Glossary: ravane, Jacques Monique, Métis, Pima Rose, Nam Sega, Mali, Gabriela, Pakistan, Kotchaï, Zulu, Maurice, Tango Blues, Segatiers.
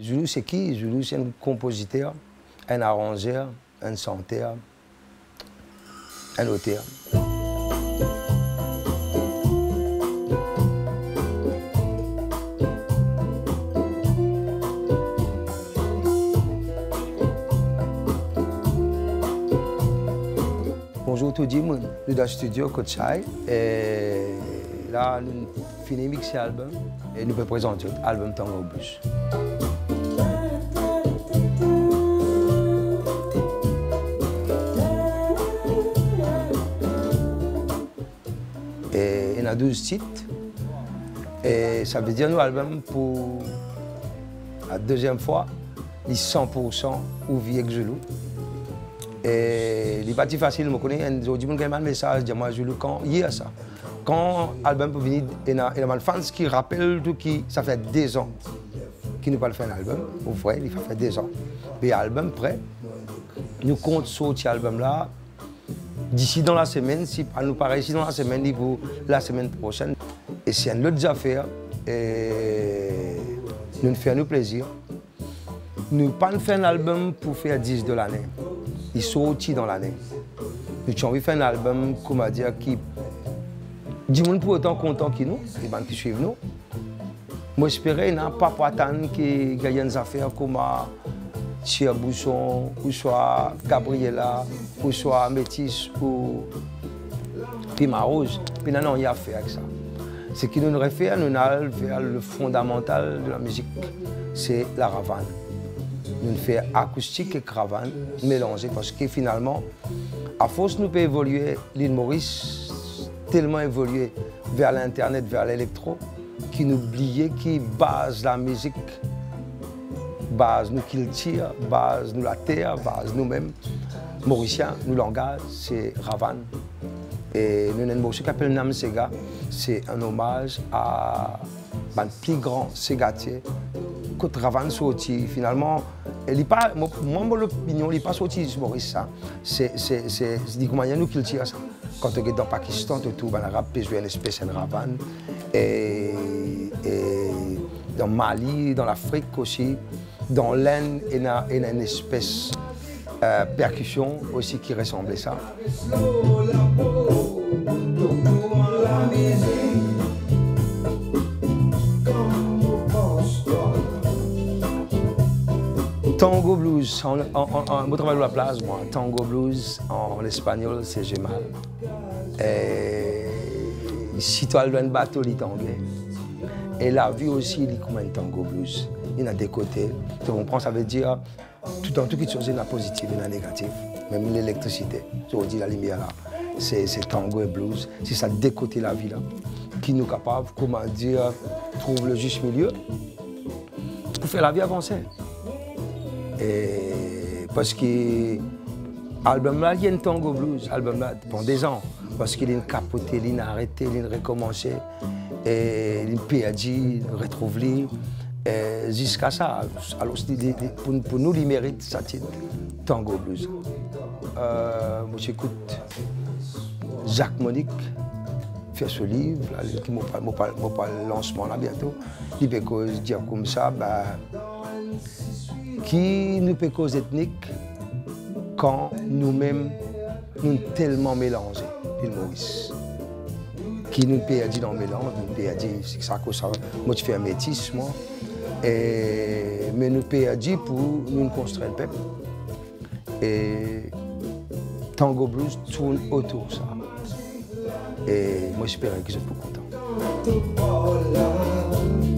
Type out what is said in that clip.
Zulu, c'est qui? Zulu, c'est un compositeur, un arrangeur, un chanteur, un auteur. Bonjour tout le monde, nous sommes dans le studio Kotchaï et là nous finissons mixer l'album et nous présentons l'album Tango Blues. Et il y a 12 titres et ça veut dire que l'album pour la deuxième fois, il est 100% ouvrier Zulu. Et il n'est pas si facile, je connais, il y a un message, moi je le quand il y a ça. Quand l'album peut venir, il y a des fans qui rappellent que ça fait 2 ans qu'ils n'ont pas fait un album. Au vrai, il fait 2 ans. Et l'album prêt, nous comptons sur cet album-là. D'ici dans la semaine, si on nous paraît ici dans la semaine, il faut la semaine prochaine. Et c'est une autre affaire. Et nous faisons plaisir. Nous ne faisons pas un album pour faire 10 de l'année. Ils sont sortis dans l'année. Nous avons fait un album qui du monde pour autant content que nous, les gens qui suivent nous. Moi, j'espérais n'a pas attendre que des affaires comme Cher Bousson, ou soit Gabriela, ou soit Métis, ou Pima Rose. Mais non, il y a fait avec ça. Ce qui nous réfère, nous allons vers le fondamental de la musique, c'est la ravane. Nous faisons acoustique et ravane mélangés parce que finalement, à force nous peut évoluer, l'île Maurice tellement évolué vers l'internet, vers l'électro, qu'il oubliait qui base la musique, base nous qu'il tire, base nous la terre, base nous-mêmes. Mauriciens, nous langage, c'est ravane. Et nous avons une morceau qui s'appelle Nam Sega, c'est un hommage à un plus grand Segatiers. Quand ravane sorti, finalement, il n'est pas, moi l'opinion, il n'est pas sorti du Maurice ça. C'est comment il y a nous qui le tirent ça. Quand on est dans le Pakistan, tout le monde peut jouer une espèce de ravane. Et dans Mali, dans l'Afrique aussi, dans l'Inde, il y a une espèce percussion aussi qui ressemblait à ça. Tango Blues, on travaille à la place, moi. Tango Blues, en espagnol, c'est j'ai mal. Et si tu as le bateau, il est anglais. Et la vie aussi, il est comme un Tango Blues. Il y a des côtés, tu comprends, ça veut dire tout en tout qui chose est la positive et la négative, même l'électricité, on dit la lumière là, c'est tango et blues, c'est ça décoter la vie là, qui nous capable, comment dire, trouve le juste milieu pour faire la vie avancer. Et parce que l'album là, il y a un tango blues, l'album là, pendant 2 ans, parce qu'il est capoté, il est arrêté, il est recommencé, et il est perdu, il retrouve lui. Jusqu'à ça, alors, pour nous, il mérite sa titre, Tango Blues. Moi, j'écoute Jacques Monique faire ce livre, qui m'a pas le lancement là bientôt. Il peut cause dire comme ça, qui nous peut cause ethnique quand nous-mêmes nous tellement mélangés, l'île Maurice. Qui nous perdit dans le mélange, nous perdit, c'est ça que ça. Moi, je fais un métis, moi. Et, mais nous perdit pour nous construire le peuple. Et Tango Blues tourne autour de ça. Et moi, j'espérais que je sois content.